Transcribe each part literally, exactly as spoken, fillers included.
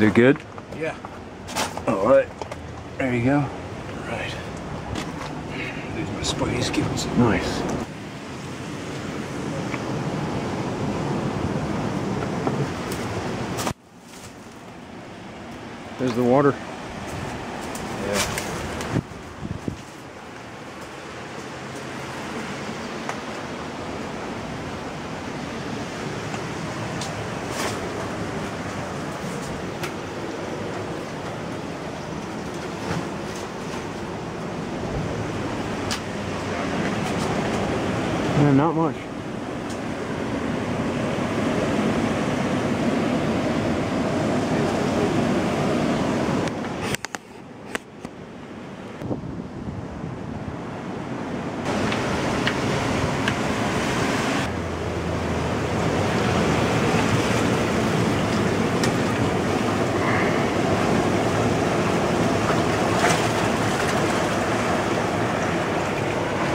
Is it good? Yeah. All right. There you go. All right. There's my spidey skills. Nice. There's the water. Yeah. Yeah, not much.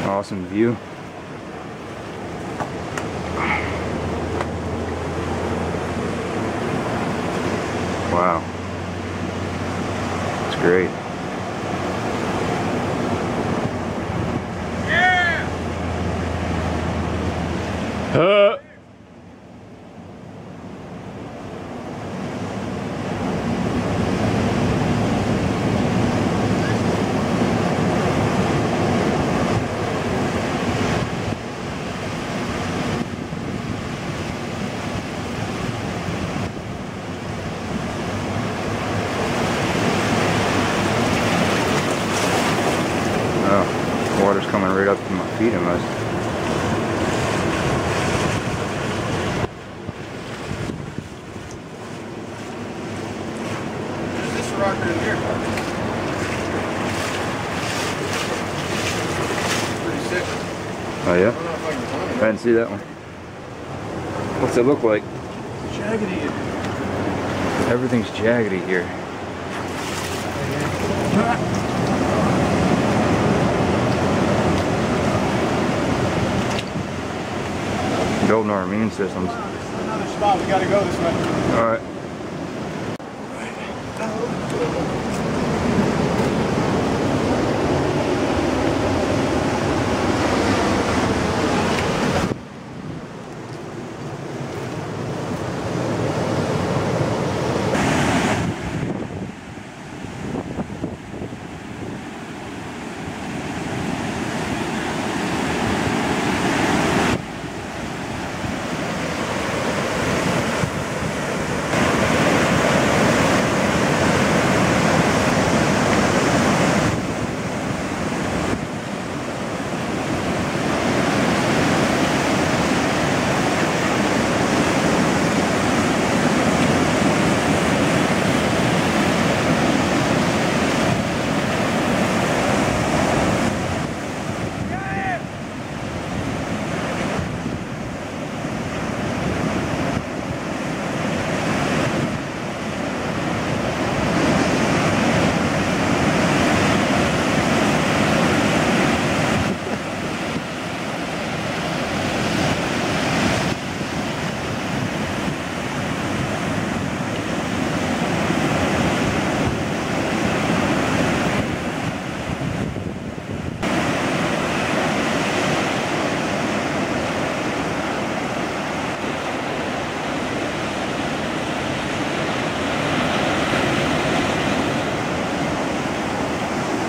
Awesome view. Wow, it's great. Yeah. Huh. Water's coming right up to my feet almost. Is this a rocker in here? Pretty sick. Oh yeah? I don't know if I can find it. I didn't see that one. What's it look like? It's jaggedy. Everything's jaggedy here. Ah. Building our immune systems. Another spot, we gotta go this way. All right.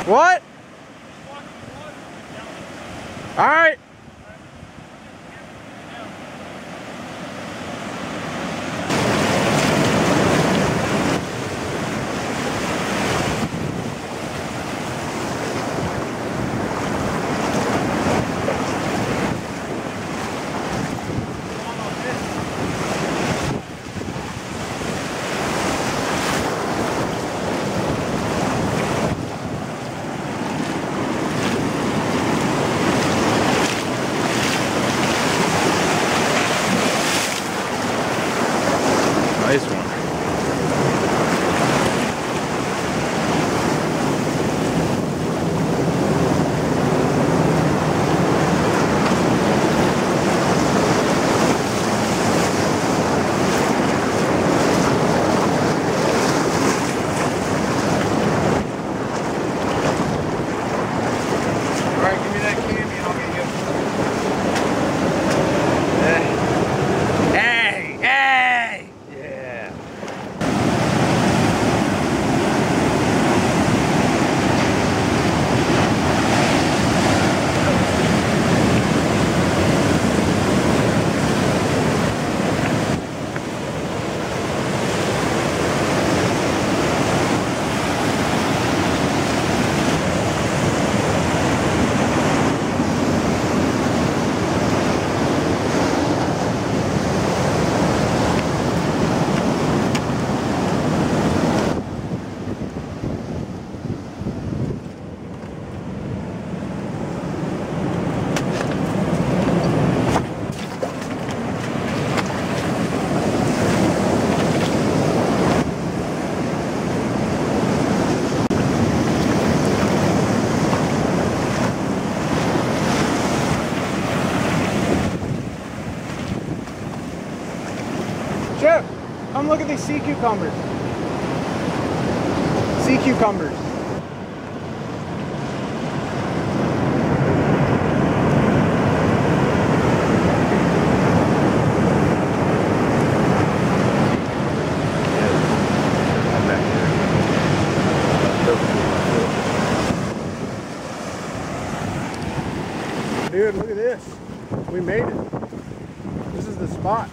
What? All right. actually sea cucumbers. Sea cucumbers. Dude, look at this. We made it. This is the spot.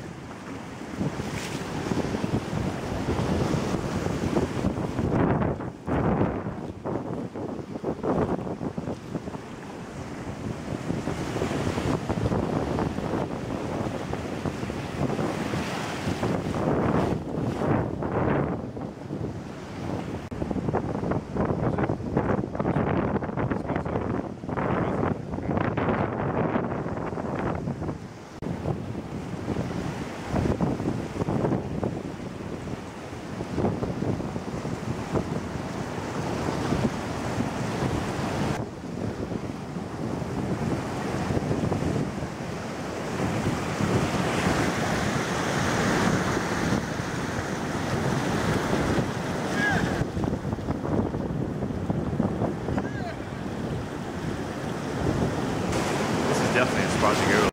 Definitely a spot to go.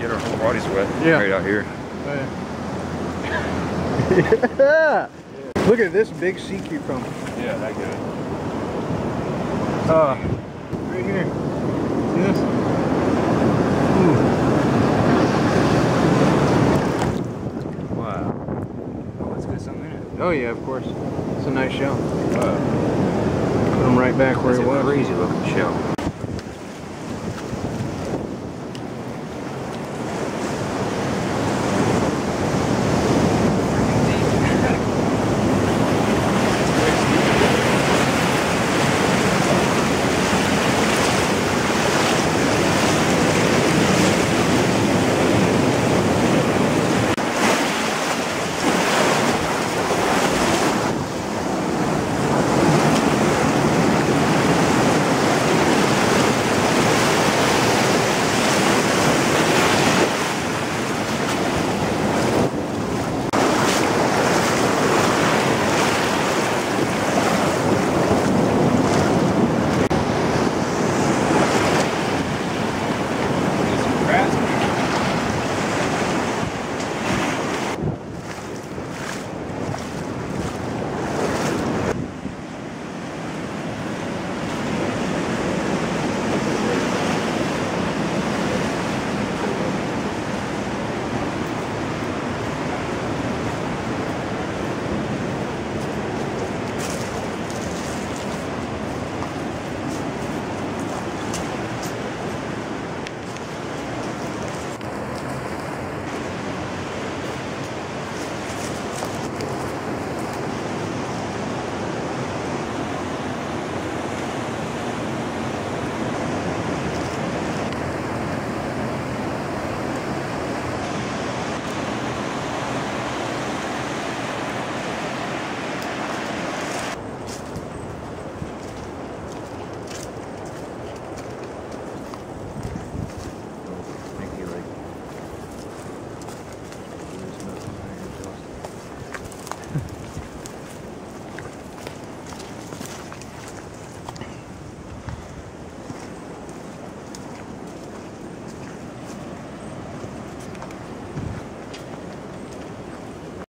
Get our whole bodies wet. Yeah. Right out here. Oh, yeah. Yeah. Yeah. Look at this big sea cucumber. Yeah, that good. Uh, right here. See this? Ooh. Wow. Oh, let's get something in it. Oh yeah, of course. It's a nice shell. Wow. Right back where it was. That's a crazy looking shell.